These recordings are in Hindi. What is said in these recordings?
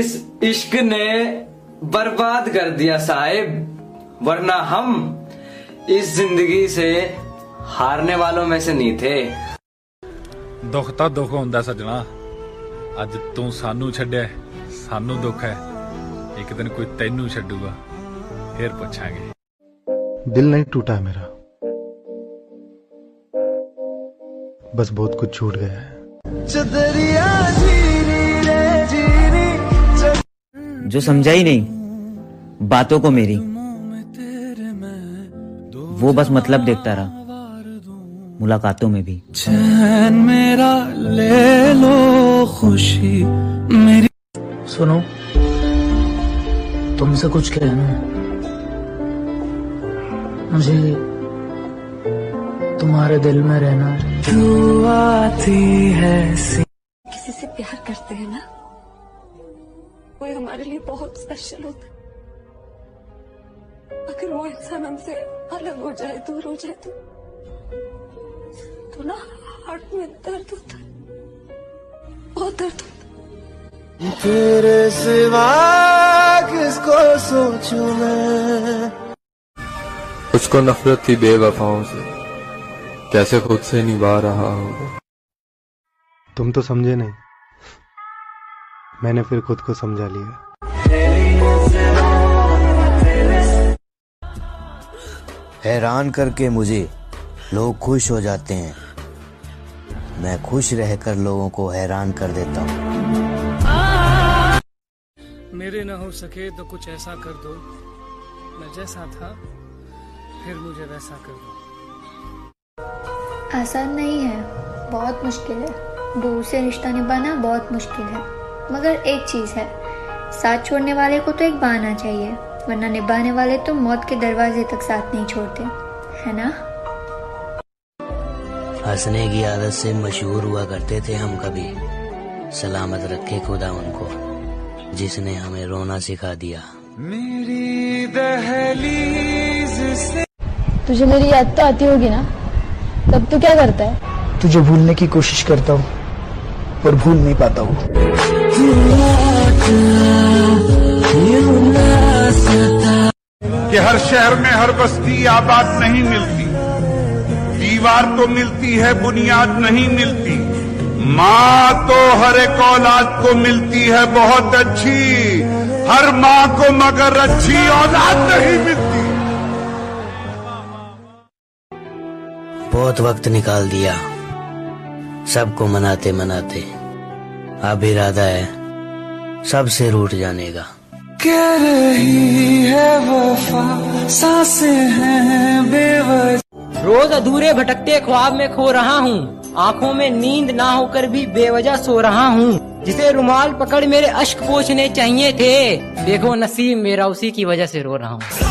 इस इश्क ने बर्बाद कर दिया साहिब, वरना हम इस जिंदगी से हारने वालों में से नहीं थे। दुख तो दुख होंदा सजना, अज तू सानू छड्डे सानू दुख है, एक दिन कोई तेनू छड्डूगा फिर पूछांगे। दिल नहीं टूटा मेरा, बस बहुत कुछ छूट गया है। जो समझा ही नहीं बातों को मेरी, वो बस मतलब देखता रहा मुलाकातों में भी। चैन मेरा ले लो, खुशी मेरी। सुनो, तुमसे कुछ कहना है मुझे, तुम्हारे दिल में रहना है। तू आती है किसी से प्यार करते हैं ना, कोई हमारे लिए बहुत स्पेशल होता है। अगर वो इंसान हमसे अलग हो जाए, दूर हो जाए तो ना हार्ट में दर्द होता है, बहुत दर्द होता है। तेरे सिवा किसको सोचूं मैं। उसको नफरत थी बेवफाओं से, कैसे खुद से निभा रहा होगा। तुम तो समझे नहीं, मैंने फिर खुद को समझा लिया। हैरान करके मुझे लोग खुश हो जाते हैं, मैं खुश रहकर लोगों को हैरान कर देता हूँ। मेरे ना हो सके तो कुछ ऐसा कर दो, मैं जैसा था फिर मुझे वैसा कर दो। आसान नहीं है, बहुत मुश्किल है। दूर से रिश्ता निभाना बहुत मुश्किल है, मगर एक चीज है, साथ छोड़ने वाले को तो एक बहाना चाहिए, वरना निभाने वाले तो मौत के दरवाजे तक साथ नहीं छोड़ते, है ना। हंसने की आदत से मशहूर हुआ करते थे हम कभी, सलामत रखे खुदा उनको जिसने हमें रोना सिखा दिया। मेरी दहलीज से तुझे मेरी याद तो आती होगी ना, तब तो क्या करता है। तुझे भूलने की कोशिश करता हूँ पर भूल नहीं पाता हूँ। कि हर शहर में हर बस्ती आबाद नहीं मिलती, दीवार तो मिलती है बुनियाद नहीं मिलती। माँ तो हर एक औलाद को मिलती है बहुत अच्छी, हर माँ को मगर अच्छी औलाद नहीं मिलती। बहुत वक्त निकाल दिया सबको मनाते मनाते, अब इरादा है सबसे रूठ जाने का। कह रही है वफा, सांसें हैं बेवजह। रोज अधूरे भटकते ख्वाब में खो रहा हूँ, आँखों में नींद ना होकर भी बेवजह सो रहा हूँ। जिसे रुमाल पकड़ मेरे अश्क पोंछने चाहिए थे, देखो नसीब मेरा उसी की वजह से रो रहा हूँ।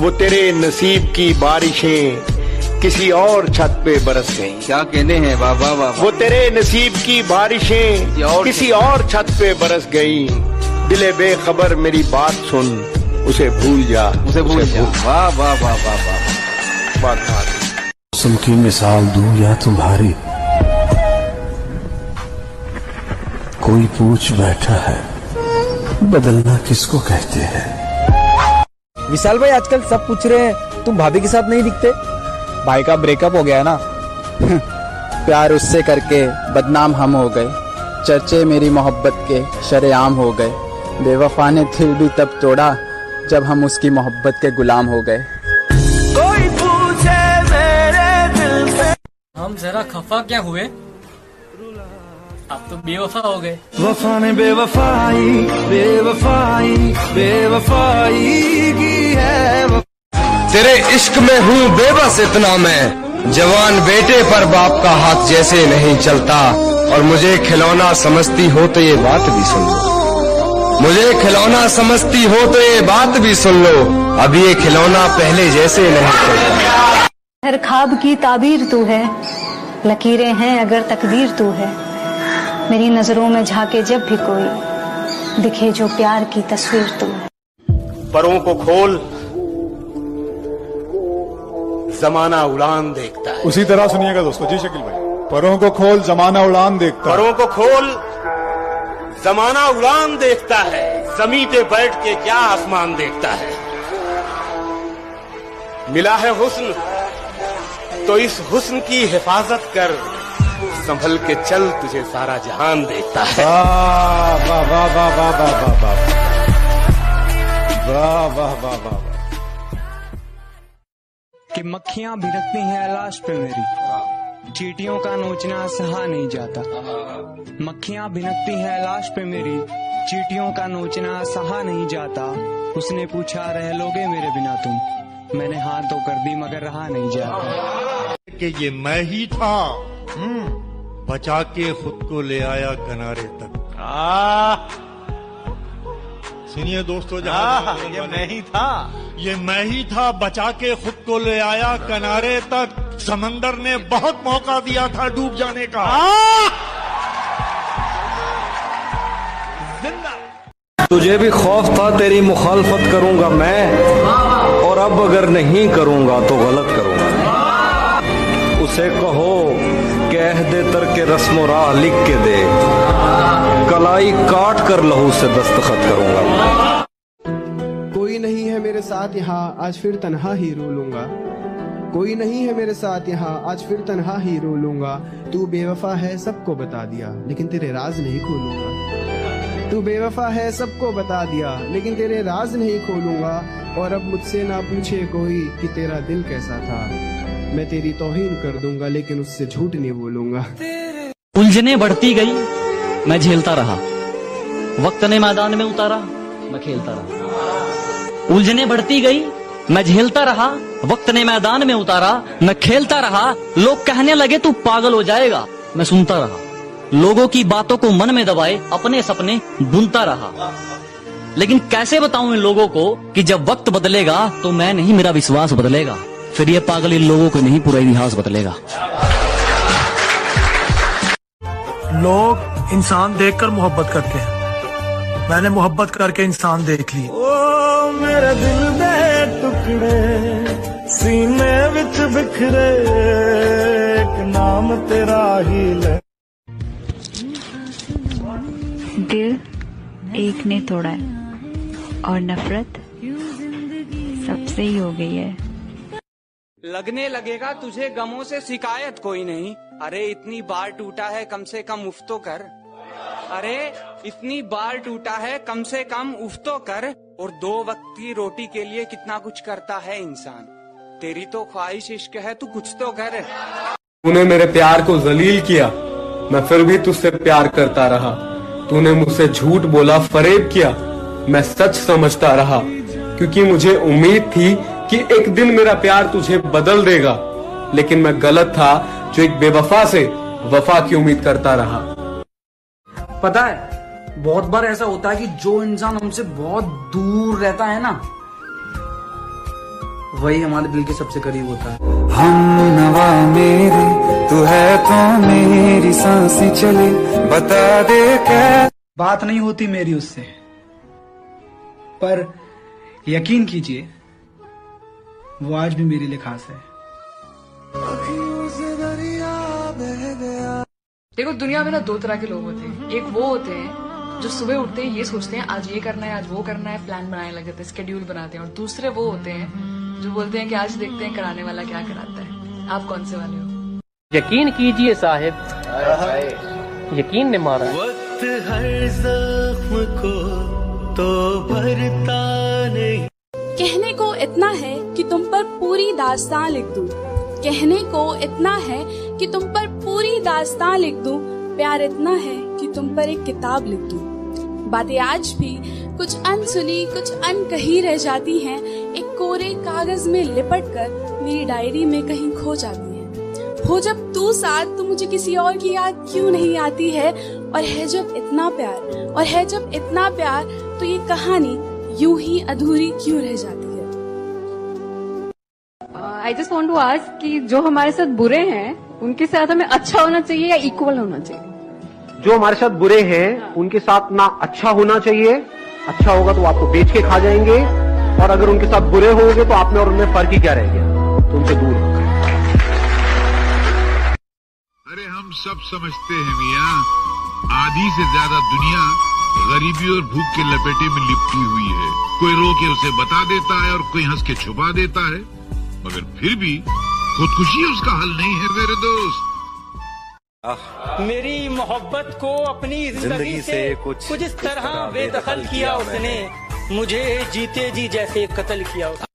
वो तेरे नसीब की बारिशें किसी और छत पे बरस गईं। क्या कहने हैं, वाह वाह वाह। वो तेरे नसीब की बारिशें किसी और छत पे बरस गईं। दिले बेखबर मेरी बात सुन, उसे भूल जा, उसे भूल जा। वाह वाह वाह वाह वाह वाह। मौसम की मिसाल दूं या तुम्हारी, कोई पूछ बैठा है बदलना किसको कहते हैं। विशाल भाई, आजकल सब पूछ रहे हैं तुम भाभी के साथ नहीं दिखते। भाई का ब्रेकअप हो गया ना, प्यार उससे करके बदनाम हम हो गए, चर्चे मेरी मोहब्बत के शरेआम हो गए। बेवफा ने दिल भी तब तोड़ा जब हम उसकी मोहब्बत के गुलाम हो गए। कोई पूछे मेरे दिल से। हम जरा खफा क्या हुए, आप तो बेवफा हो गए। वफा ने बेवफाई बेवफाई बेवफाई की है। तेरे इश्क में हूँ बेबस इतना मैं, जवान बेटे पर बाप का हाथ जैसे नहीं चलता। और मुझे खिलौना समझती हो तो ये बात भी सुन लो, मुझे खिलौना समझती हो तो ये बात भी सुन लो, अब ये खिलौना पहले जैसे नहीं चलता। हर ख्वाब की ताबीर तू है, लकीरें हैं अगर तकदीर तू है। मेरी नजरों में झाके जब भी कोई, दिखे जो प्यार की तस्वीर तुम। परों को खोल, जमाना उड़ान देखता है। उसी तरह सुनिएगा दोस्तों जी शकील भाई। परों को खोल, जमाना उड़ान देखता है। परों को खोल, जमाना उड़ान देखता है। जमीन पे बैठ के क्या आसमान देखता है। मिला है हुस्न तो इस हुस्न की हिफाजत कर, संभल के चल, तुझे सारा जहान देखता है। वाह वाह वाह वाह वाह वाह वाह वाह वाह वाह वाह वाह। कि मक्खियां भिड़कती हैं लाश पे मेरी, चींटियों का नोचना सहा नहीं जाता। मक्खियां भिड़कती हैं लाश पे मेरी, चींटियों का नोचना सहा नहीं जाता। उसने पूछा रह लोगे मेरे बिना तुम, मैंने हाँ तो कर दी मगर रहा नहीं जाता। कि ये मैं ही था, बचा के खुद को ले आया किनारे तक। सुनिए दोस्तों, ये मैं ही था, ये मैं ही था, बचा के खुद को ले आया किनारे तक। समंदर ने बहुत मौका दिया था डूब जाने का। जिंदा तुझे भी खौफ था तेरी मुखालफत करूंगा मैं, और अब अगर नहीं करूंगा तो गलत करूंगा। उसे कहो कह दे तर के रस्म राह लिख के दे, कलाई काट कर लहू से दस्तखत करूंगा। कोई नहीं है मेरे साथ यहाँ आज फिर तन्हा ही रो लूंगा। कोई नहीं है मेरे साथ यहाँ आज फिर तन्हा ही रो लूंगा। तू बेवफा है सबको बता दिया, लेकिन तेरे राज नहीं खोलूंगा। तू बेवफा है सबको बता दिया, लेकिन तेरे राज नहीं खोलूंगा। और अब मुझसे ना पूछे कोई कि तेरा दिल कैसा था, मैं तेरी तौहीन कर दूंगा, लेकिन उससे झूठ नहीं बोलूंगा। उलझने बढ़ती गई, मैं झेलता रहा। वक्त ने मैदान में उतारा, मैं खेलता रहा। उलझने बढ़ती गई, मैं झेलता रहा। वक्त ने मैदान में उतारा, मैं खेलता रहा। लोग कहने लगे तू पागल हो जाएगा, मैं सुनता रहा। लोगों की बातों को मन में दबाए अपने सपने बुनता रहा। लेकिन कैसे बताऊं इन लोगों को कि जब वक्त बदलेगा तो मैं नहीं, मेरा विश्वास बदलेगा। फिर ये पागल इन लोगों को नहीं, पूरा इतिहास बदलेगा। लोग इंसान देखकर मोहब्बत करते हैं, मैंने मोहब्बत करके इंसान देख ली। ओ मेरे दिल दे टुकड़े, सीने विच बिखरे, एक नाम तेरा ही ले। दिल एक ने तोड़ा है और नफरत सबसे ही हो गई है। लगने लगेगा तुझे गमों से शिकायत कोई नहीं। अरे इतनी बार टूटा है कम से कम उफ तो कर। अरे इतनी बार टूटा है कम से कम उफ तो कर। और दो वक्त की रोटी के लिए कितना कुछ करता है इंसान। तेरी तो ख्वाहिश इश्क है, तू कुछ तो कर। तूने मेरे प्यार को जलील किया, मैं फिर भी तुझसे प्यार करता रहा। तूने मुझसे झूठ बोला, फरेब किया, मैं सच समझता रहा। क्योंकि मुझे उम्मीद थी कि एक दिन मेरा प्यार तुझे बदल देगा, लेकिन मैं गलत था जो एक बेवफा से वफा की उम्मीद करता रहा। पता है बहुत बार ऐसा होता है कि जो इंसान हमसे बहुत दूर रहता है ना, वही हमारे दिल के सबसे करीब होता है। हम नवा मेरे तू है तो मेरी सांसें चले, बता दे क्या। बात नहीं होती मेरी उससे, पर यकीन कीजिए वो आज भी मेरे लिए खास है। देखो दुनिया में ना दो तरह के लोग होते हैं। एक वो होते हैं जो सुबह उठते हैं ये सोचते हैं आज ये करना है, आज वो करना है, प्लान बनाने लग जाते हैं, स्केड्यूल बनाते हैं। और दूसरे वो होते हैं जो बोलते हैं कि आज देखते हैं कराने वाला क्या कराता है। आप कौन से वाले हो? यकीन कीजिए साहिब, यकीन ने मारा। वक्त हर ज़ख्म को तो भरता नहीं। कहने को इतना है कि तुम पर पूरी दास्तां लिख दूं। कहने को इतना है कि तुम पर पूरी दास्तां लिख दूं। प्यार इतना है कि तुम पर एक किताब लिख दूं। बातें आज भी कुछ अनसुनी, कुछ अनकही रह जाती हैं, एक कोरे कागज में लिपट कर मेरी डायरी में कहीं खो जाती हैं। हो जब तू साथ तो मुझे किसी और की याद क्यों नहीं आती है। और है जब इतना प्यार, और है जब इतना प्यार, तो ये कहानी यूं ही अधूरी क्यों रह जाती है। I just want to ask कि जो हमारे साथ बुरे हैं उनके साथ हमें अच्छा होना चाहिए या इक्वल होना चाहिए? जो हमारे साथ बुरे हैं उनके साथ ना अच्छा होना चाहिए, अच्छा होगा तो आपको बेच के खा जाएंगे, और अगर उनके साथ बुरे होगे तो आप में और उनमें फर्क ही क्या रह गया, तो उनसे दूर। अरे हम सब समझते हैं मियां, आधी से ज्यादा दुनिया गरीबी और भूख के लपेटे में लिपटी हुई है। कोई रो के उसे बता देता है और कोई हंस के छुपा देता है, मगर फिर भी खुदकुशी उसका हल नहीं है मेरे दोस्त। मेरी मोहब्बत को अपनी जिंदगी से कुछ इस तरह बेदखल किया उसने, मुझे जीते जी जैसे कत्ल किया उसने।